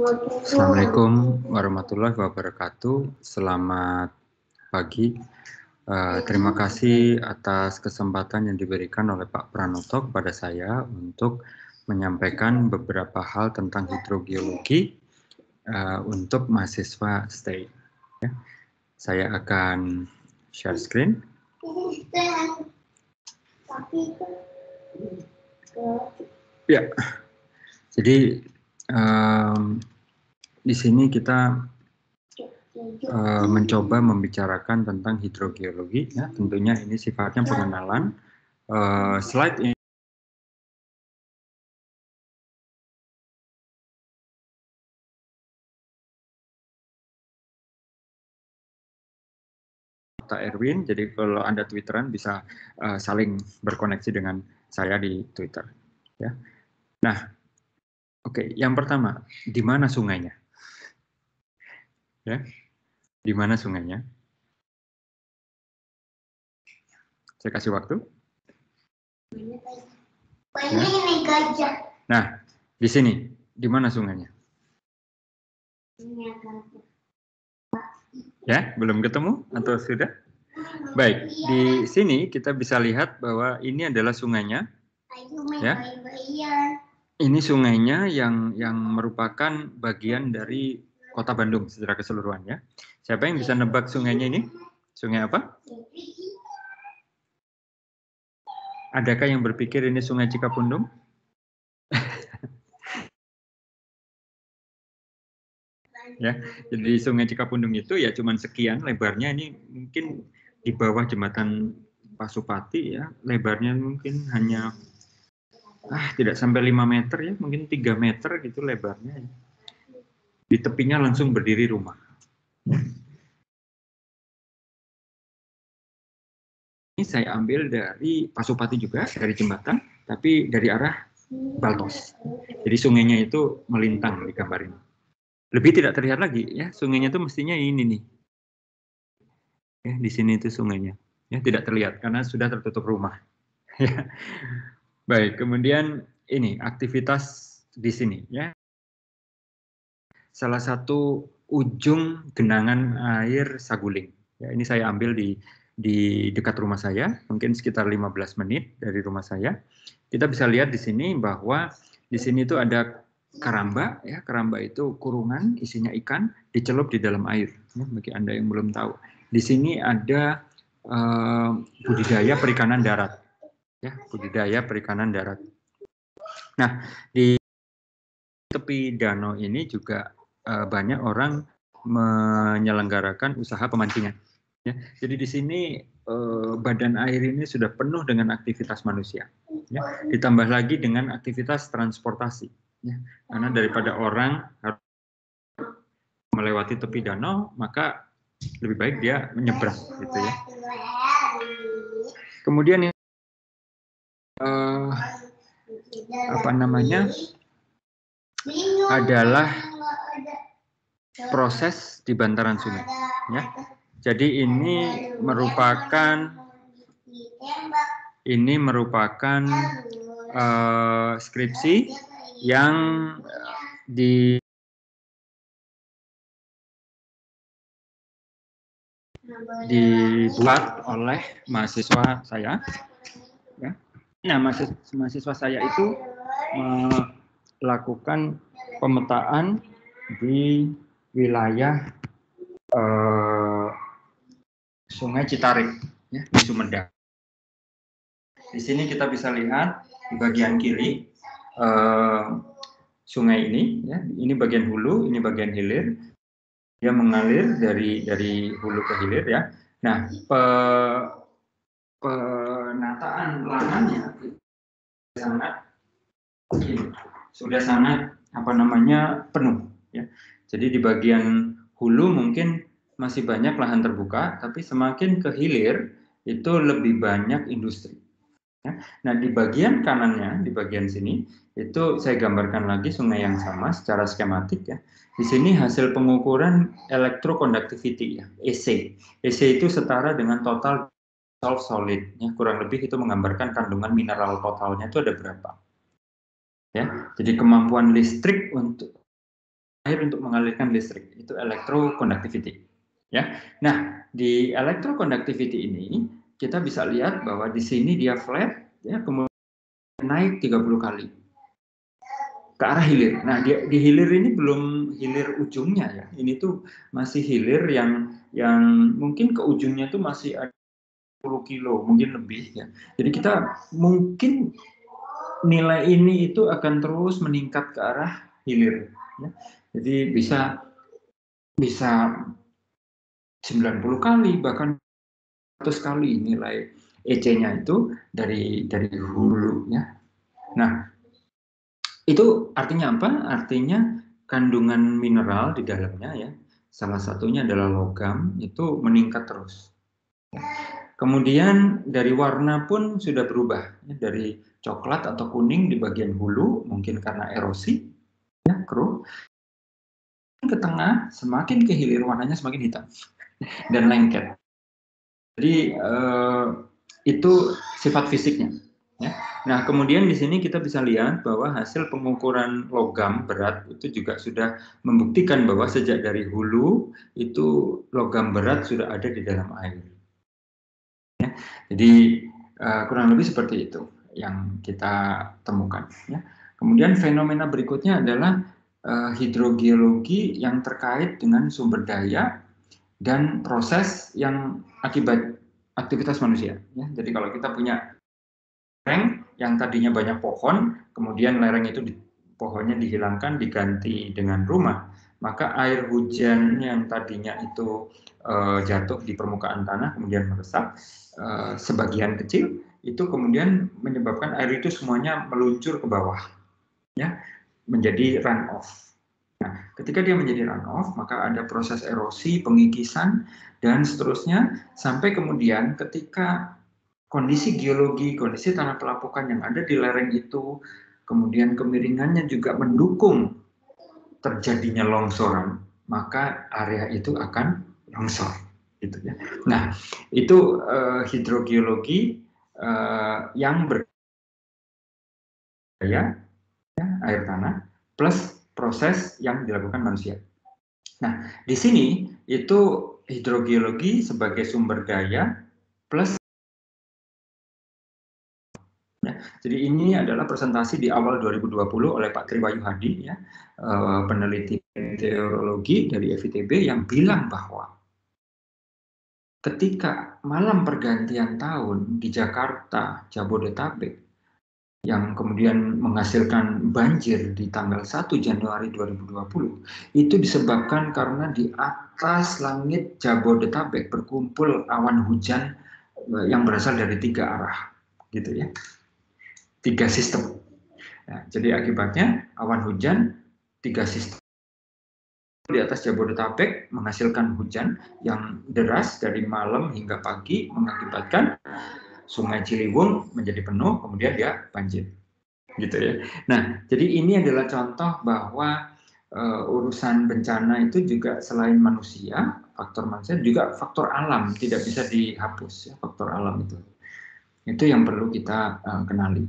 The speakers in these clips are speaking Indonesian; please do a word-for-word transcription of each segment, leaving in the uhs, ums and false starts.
Assalamualaikum warahmatullahi wabarakatuh. Selamat pagi. Uh, terima kasih atas kesempatan yang diberikan oleh Pak Pranoto kepada saya untuk menyampaikan beberapa hal tentang hidrogeologi uh, untuk mahasiswa S T E I. Ya. Saya akan share screen. Ya, jadi um, di sini kita Uh, mencoba membicarakan tentang hidrogeologi, ya. Tentunya ini sifatnya pengenalan. Uh, slide ini Pak Erwin, jadi kalau Anda Twitteran bisa uh, saling berkoneksi dengan saya di Twitter, ya. Nah, oke, okay. Yang pertama, di mana sungainya? Ya. Di mana sungainya? Saya kasih waktu. Ya. Nah, di sini, di mana sungainya? Ya, belum ketemu atau sudah? Baik, di sini kita bisa lihat bahwa ini adalah sungainya. Ya. Ini sungainya yang yang merupakan bagian dari Kota Bandung secara keseluruhan, ya. Siapa yang bisa nebak sungainya ini? Sungai apa? Adakah yang berpikir ini Sungai Cikapundung? Ya, jadi Sungai Cikapundung itu ya cuman sekian lebarnya, ini mungkin di bawah jembatan Pasupati, ya. Lebarnya mungkin hanya ah tidak sampai lima meter, ya, mungkin tiga meter gitu lebarnya. Di tepinya langsung berdiri rumah. Ini saya ambil dari Pasupati juga, dari jembatan, tapi dari arah Baltos. Jadi sungainya itu melintang di gambar ini. Lebih tidak terlihat lagi, ya, sungainya itu mestinya ini nih. Ya, di sini itu sungainya. Ya, tidak terlihat karena sudah tertutup rumah. Baik, kemudian ini aktivitas di sini, ya. Salah satu ujung genangan air Saguling. Ya, ini saya ambil di, di dekat rumah saya, mungkin sekitar lima belas menit dari rumah saya. Kita bisa lihat di sini bahwa di sini itu ada karamba, ya, karamba itu kurungan isinya ikan dicelup di dalam air. Ya, bagi Anda yang belum tahu, di sini ada eh, budidaya perikanan darat, ya, budidaya perikanan darat. Nah, di tepi danau ini juga banyak orang menyelenggarakan usaha pemancingan. Ya, jadi di sini eh, badan air ini sudah penuh dengan aktivitas manusia. Ya, ditambah lagi dengan aktivitas transportasi. Ya, karena daripada orang harus melewati tepi danau, maka lebih baik dia menyeberang, gitu ya. Kemudian yang eh, apa namanya adalah proses di bantaran sungai, ya. Jadi ini merupakan ini merupakan uh, skripsi yang di dibuat oleh mahasiswa saya, ya. Nah, mahasiswa, mahasiswa saya itu melakukan pemetaan di wilayah eh, Sungai Citarik, ya, di Sumedang. Di sini kita bisa lihat di bagian kiri eh, sungai ini, ya. Ini bagian hulu, ini bagian hilir. Dia mengalir dari dari hulu ke hilir, ya. Nah, pe, penataan lahannya sangat sudah sangat apa namanya penuh. Ya. Jadi di bagian hulu mungkin masih banyak lahan terbuka, tapi semakin ke hilir itu lebih banyak industri. Ya. Nah, di bagian kanannya, di bagian sini, itu saya gambarkan lagi sungai yang sama secara skematik, ya. Di sini hasil pengukuran electroconductivity, ya, E C. E C itu setara dengan total dissolved solid, ya. Kurang lebih itu menggambarkan kandungan mineral totalnya itu ada berapa. Ya. Jadi kemampuan listrik untuk terakhir untuk mengalirkan listrik, itu electroconductivity. Ya. Nah, di electroconductivity ini kita bisa lihat bahwa di sini dia flat, ya, kemudian naik tiga puluh kali ke arah hilir. Nah, di, di hilir ini belum hilir ujungnya ya. Ini tuh masih hilir yang yang mungkin ke ujungnya tuh masih ada sepuluh kilo, mungkin lebih ya. Jadi kita mungkin nilai ini itu akan terus meningkat ke arah hilir. Ya. Jadi bisa bisa sembilan puluh kali bahkan seratus kali nilai E C-nya itu dari dari hulunya. Nah, itu artinya apa? Artinya kandungan mineral di dalamnya ya. Salah satunya adalah logam itu meningkat terus. Kemudian dari warna pun sudah berubah ya, dari coklat atau kuning di bagian hulu mungkin karena erosi ya, keruh. Ke tengah, semakin ke hilir warnanya semakin hitam dan lengket. Jadi eh, itu sifat fisiknya. Ya. Nah, kemudian di sini kita bisa lihat bahwa hasil pengukuran logam berat itu juga sudah membuktikan bahwa sejak dari hulu itu logam berat sudah ada di dalam air. Ya. Jadi eh, kurang lebih seperti itu yang kita temukan. Ya. Kemudian fenomena berikutnya adalah Uh, hidrogeologi yang terkait dengan sumber daya dan proses yang akibat aktivitas manusia. Ya. Jadi kalau kita punya lereng yang tadinya banyak pohon, kemudian lereng itu di, pohonnya dihilangkan, diganti dengan rumah, maka air hujan yang tadinya itu uh, jatuh di permukaan tanah, kemudian meresap uh, sebagian kecil, itu kemudian menyebabkan air itu semuanya meluncur ke bawah. Ya. Menjadi runoff. Nah, ketika dia menjadi runoff, maka ada proses erosi, pengikisan, dan seterusnya, sampai kemudian ketika kondisi geologi, kondisi tanah pelapukan yang ada di lereng itu, kemudian kemiringannya juga mendukung terjadinya longsoran, maka area itu akan longsor. Gitu ya. Nah, itu uh, hidrogeologi uh, yang ber ya, air tanah plus proses yang dilakukan manusia. Nah, di sini itu hidrogeologi sebagai sumber daya plus. Ya, jadi ini adalah presentasi di awal dua ribu dua puluh oleh Pak Triwahyudi, ya, peneliti meteorologi dari F I T B yang bilang bahwa ketika malam pergantian tahun di Jakarta, Jabodetabek, yang kemudian menghasilkan banjir di tanggal satu Januari dua ribu dua puluh, itu disebabkan karena di atas langit Jabodetabek berkumpul awan hujan yang berasal dari tiga arah, gitu ya, tiga sistem. Nah, jadi akibatnya awan hujan tiga sistem di atas Jabodetabek menghasilkan hujan yang deras dari malam hingga pagi, mengakibatkan Sungai Ciliwung menjadi penuh, kemudian dia banjir, gitu ya. Nah, jadi ini adalah contoh bahwa uh, urusan bencana itu juga selain manusia, faktor manusia juga faktor alam, tidak bisa dihapus ya, faktor alam itu. Itu yang perlu kita uh, kenali.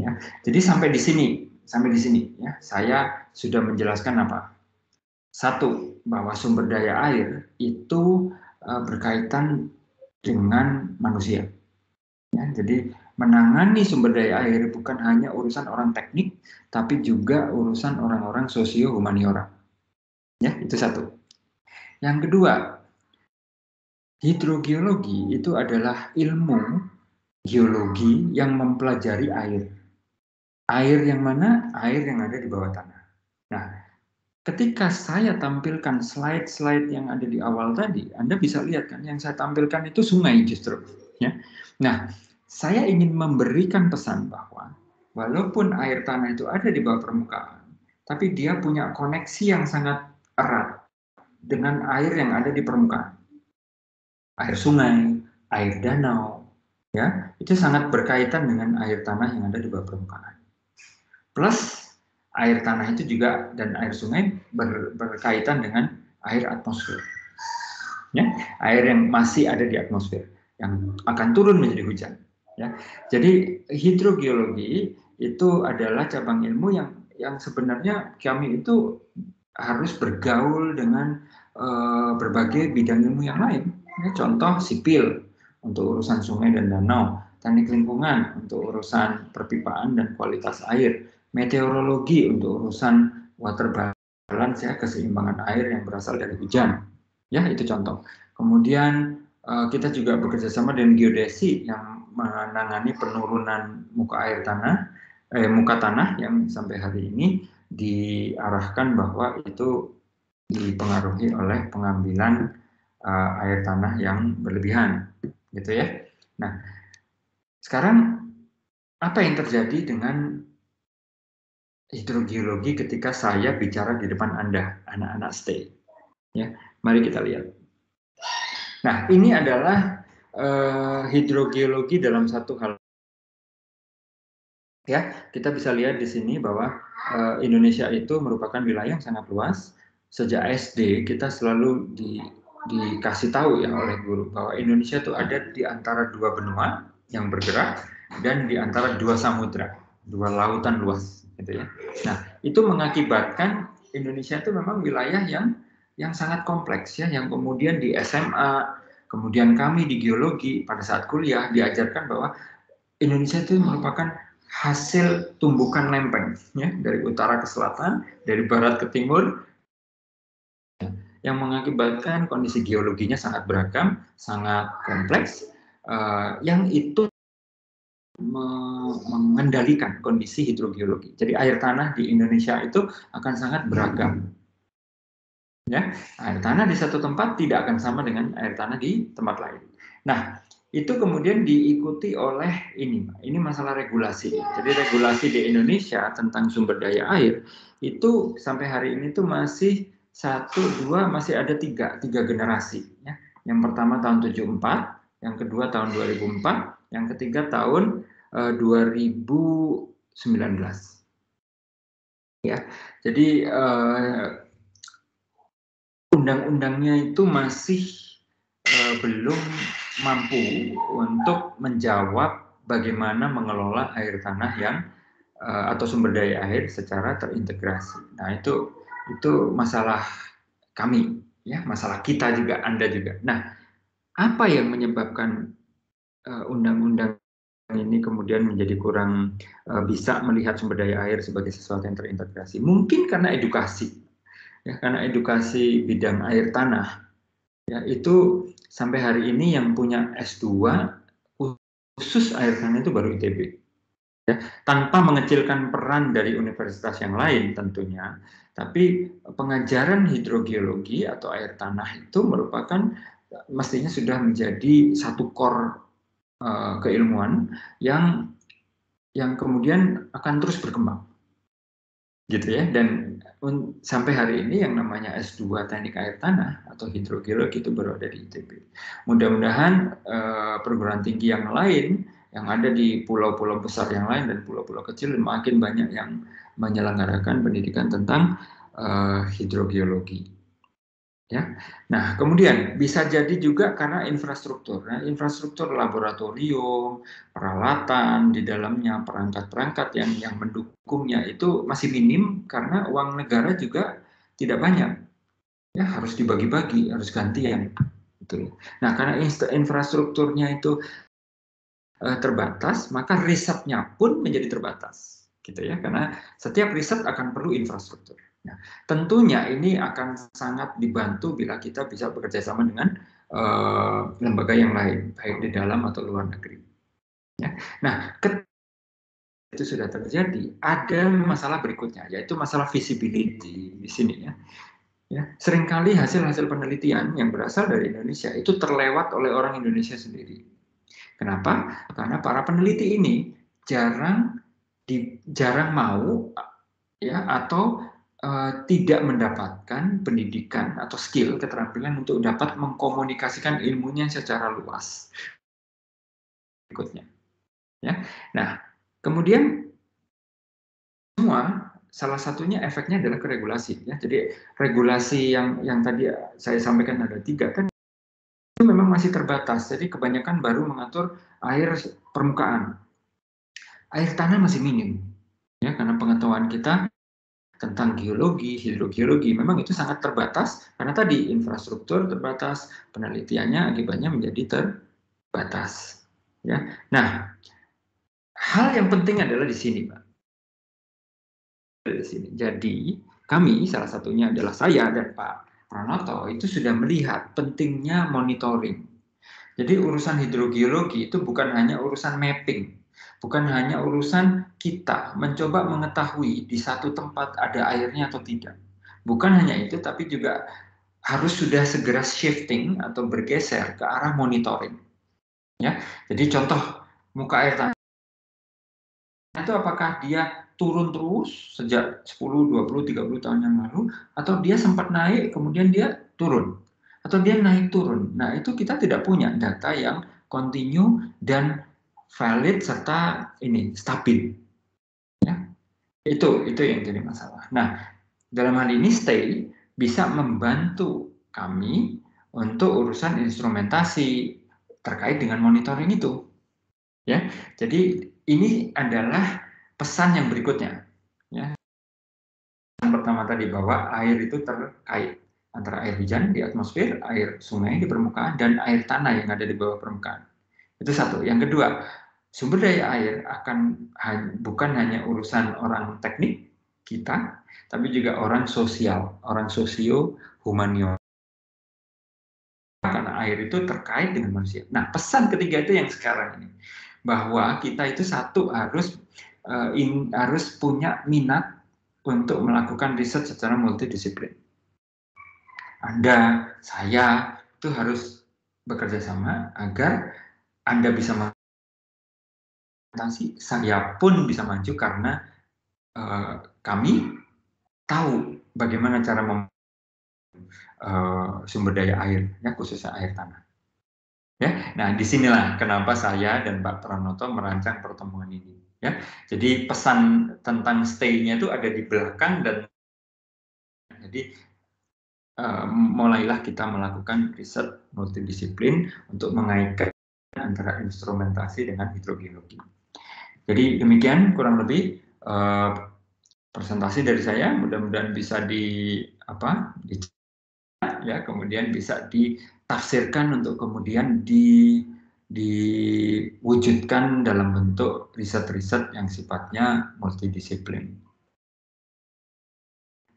Ya. Jadi sampai di sini, sampai di sini, ya, saya sudah menjelaskan apa? Satu, bahwa sumber daya air itu uh, berkaitan dengan manusia. Ya, jadi menangani sumber daya air bukan hanya urusan orang teknik, tapi juga urusan orang-orang sosio-humaniora. Ya, itu satu. Yang kedua, hidrogeologi itu adalah ilmu geologi yang mempelajari air. Air yang mana? Air yang ada di bawah tanah. Nah, ketika saya tampilkan slide-slide yang ada di awal tadi, Anda bisa lihat kan, yang saya tampilkan itu sungai justru. Ya. Nah, saya ingin memberikan pesan bahwa walaupun air tanah itu ada di bawah permukaan, tapi dia punya koneksi yang sangat erat dengan air yang ada di permukaan. Air sungai, air danau, ya, itu sangat berkaitan dengan air tanah yang ada di bawah permukaan. Plus, air tanah itu juga dan air sungai ber, berkaitan dengan air atmosfer. Ya, air yang masih ada di atmosfer, yang akan turun menjadi hujan. Ya. Jadi hidrogeologi itu adalah cabang ilmu yang yang sebenarnya kami itu harus bergaul dengan uh, berbagai bidang ilmu yang lain. Ini contoh sipil untuk urusan sungai dan danau, teknik lingkungan untuk urusan perpipaan dan kualitas air, meteorologi untuk urusan water balance ya, keseimbangan air yang berasal dari hujan. Ya, itu contoh. Kemudian uh, kita juga bekerjasama dengan geodesi yang menangani penurunan muka air tanah, eh, muka tanah yang sampai hari ini diarahkan bahwa itu dipengaruhi oleh pengambilan uh, air tanah yang berlebihan, gitu ya. Nah, sekarang apa yang terjadi dengan hidrogeologi ketika saya bicara di depan Anda, anak-anak S T E I? Ya, mari kita lihat. Nah, ini adalah uh, hidrogeologi dalam satu hal. Ya, kita bisa lihat di sini bahwa uh, Indonesia itu merupakan wilayah yang sangat luas. Sejak S D kita selalu di, dikasih tahu ya oleh guru bahwa Indonesia itu ada di antara dua benua yang bergerak dan di antara dua samudra, dua lautan luas, gitu ya. Nah, itu mengakibatkan Indonesia itu memang wilayah yang yang sangat kompleks ya, yang kemudian di S M A, kemudian kami di geologi pada saat kuliah diajarkan bahwa Indonesia itu merupakan hasil tumbukan lempeng ya, dari utara ke selatan, dari barat ke timur, yang mengakibatkan kondisi geologinya sangat beragam, sangat kompleks, uh, yang itu me- mengendalikan kondisi hidrogeologi. Jadi air tanah di Indonesia itu akan sangat beragam. Ya, air tanah di satu tempat tidak akan sama dengan air tanah di tempat lain. Nah, itu kemudian diikuti oleh ini, ini masalah regulasi. Jadi regulasi di Indonesia tentang sumber daya air itu sampai hari ini tuh masih satu, dua, masih ada tiga, tiga generasi. Ya. Yang pertama tahun tujuh puluh empat, yang kedua tahun dua ribu empat, yang ketiga tahun eh, dua ribu sembilan belas. Ya, jadi eh, undang-undangnya itu masih eh, belum mampu untuk menjawab bagaimana mengelola air tanah yang atau sumber daya air secara terintegrasi. Nah, itu itu masalah kami ya, masalah kita juga, Anda juga. Nah, apa yang menyebabkan undang-undang ini kemudian menjadi kurang bisa melihat sumber daya air sebagai sesuatu yang terintegrasi? Mungkin karena edukasi. Ya, karena edukasi bidang air tanah ya, itu sampai hari ini yang punya S dua khusus air tanah itu baru I T B. Ya, tanpa mengecilkan peran dari universitas yang lain tentunya, tapi pengajaran hidrogeologi atau air tanah itu merupakan mestinya sudah menjadi satu core uh, keilmuan yang yang kemudian akan terus berkembang. Gitu ya, dan sampai hari ini yang namanya S dua teknik air tanah atau hidrogeologi itu baru ada di I T B. Mudah-mudahan eh, perguruan tinggi yang lain yang ada di pulau-pulau besar yang lain dan pulau-pulau kecil makin banyak yang menyelenggarakan pendidikan tentang eh, hidrogeologi. Ya, nah kemudian bisa jadi juga karena infrastruktur, nah, infrastruktur laboratorium, peralatan di dalamnya, perangkat-perangkat yang yang mendukungnya itu masih minim karena uang negara juga tidak banyak, ya harus dibagi-bagi, harus gantian, gitu. Nah karena infrastrukturnya itu eh, terbatas, maka risetnya pun menjadi terbatas, gitu ya, karena setiap riset akan perlu infrastruktur. Nah, tentunya ini akan sangat dibantu bila kita bisa bekerja sama dengan uh, lembaga yang lain, baik di dalam atau luar negeri. Ya. Nah, ketika itu sudah terjadi, ada masalah berikutnya, yaitu masalah visibility di sini. Ya. Ya. Seringkali hasil-hasil penelitian yang berasal dari Indonesia itu terlewat oleh orang Indonesia sendiri. Kenapa? Karena para peneliti ini jarang, di, jarang mau ya, atau tidak mendapatkan pendidikan atau skill, keterampilan untuk dapat mengkomunikasikan ilmunya secara luas. Berikutnya. Ya. Nah, kemudian semua salah satunya efeknya adalah ke regulasi. Ya. Jadi regulasi yang yang tadi saya sampaikan ada tiga kan, itu memang masih terbatas. Jadi kebanyakan baru mengatur air permukaan. Air tanah masih minim. Ya, karena pengetahuan kita tentang geologi, hidrogeologi, memang itu sangat terbatas karena tadi infrastruktur terbatas, penelitiannya akibatnya menjadi terbatas. Ya. Nah, hal yang penting adalah di sini, Pak. Di sini. Jadi kami, salah satunya adalah saya dan Pak Pranoto, itu sudah melihat pentingnya monitoring. Jadi urusan hidrogeologi itu bukan hanya urusan mapping, bukan hanya urusan kita mencoba mengetahui di satu tempat ada airnya atau tidak. Bukan hanya itu, tapi juga harus sudah segera shifting atau bergeser ke arah monitoring. Ya, jadi contoh muka air tanah itu apakah dia turun terus sejak sepuluh, dua puluh, tiga puluh tahun yang lalu, atau dia sempat naik kemudian dia turun, atau dia naik turun. Nah, itu kita tidak punya data yang kontinu dan valid serta ini stabil. Ya. Itu itu yang jadi masalah. Nah, dalam hal ini S T E I bisa membantu kami untuk urusan instrumentasi terkait dengan monitoring itu. Ya. Jadi ini adalah pesan yang berikutnya. Ya. Yang pertama tadi bahwa air itu terkait antara air hujan di atmosfer, air sungai di permukaan, dan air tanah yang ada di bawah permukaan. Itu satu. Yang kedua, sumber daya air akan bukan hanya urusan orang teknik kita, tapi juga orang sosial, orang sosio humaniora. Karena air itu terkait dengan manusia. Nah, pesan ketiga itu yang sekarang ini, bahwa kita itu satu harus uh, in, harus punya minat untuk melakukan riset secara multidisiplin. Anda, saya itu harus bekerja sama agar Anda bisa maju, saya pun bisa maju karena uh, kami tahu bagaimana cara mem uh, sumber daya air, ya, khususnya air tanah. Ya, nah disinilah kenapa saya dan Pak Pranoto merancang pertemuan ini. Ya, jadi pesan tentang stay-nya itu ada di belakang, dan jadi uh, mulailah kita melakukan riset multidisiplin untuk mengaitkan antara instrumentasi dengan hidrogeologi. Jadi demikian kurang lebih uh, presentasi dari saya. Mudah-mudahan bisa di apa, di, ya, kemudian bisa di tafsirkan untuk kemudian di, diwujudkan dalam bentuk riset-riset yang sifatnya multidisiplin.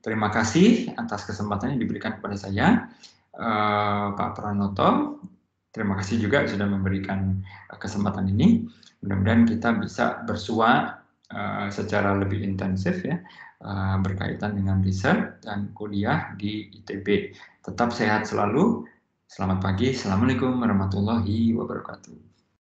Terima kasih atas kesempatan yang diberikan kepada saya, eh, Pak Pranoto. Terima kasih juga sudah memberikan kesempatan ini. Mudah-mudahan kita bisa bersua eh, secara lebih intensif, ya, eh, berkaitan dengan riset dan kuliah di I T B. Tetap sehat selalu. Selamat pagi, Assalamualaikum warahmatullahi wabarakatuh.